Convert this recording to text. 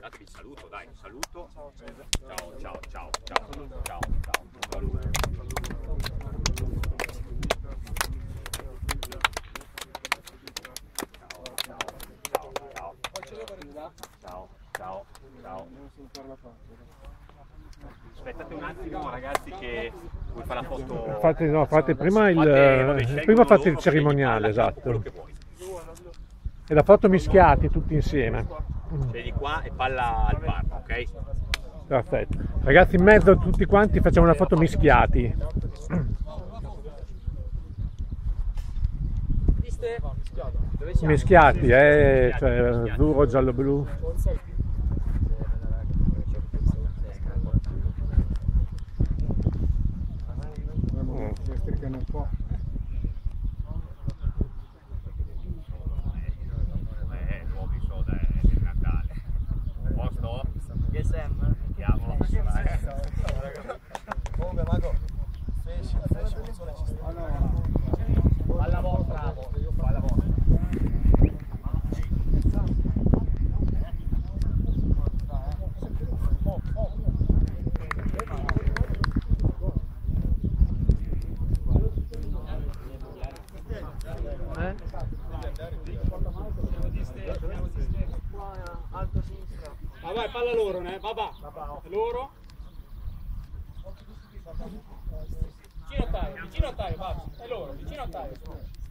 Datevi il saluto, dai, un saluto. Ciao, ciao, ciao, ciao, saluto, ciao, ciao, saluto. Ciao, ciao, ciao. Aspettate un attimo ragazzi che vuoi fare la foto. Fate, no, fate prima il, prima fate il cerimoniale, esatto. E la foto mischiati tutti insieme. Vedi qua e palla al parco, ok? Perfetto. Ragazzi in mezzo tutti quanti facciamo una foto mischiati. Mischiati, cioè azzurro, giallo, blu. Nuovi soda del Natale. Posto? Chiamolo. Comunque mago. Alla vostra, bravo. Alla vostra. Ma vai, palla loro, ne? Babà. Loro. Vicino a taglio, basta. È loro, vicino a taglio.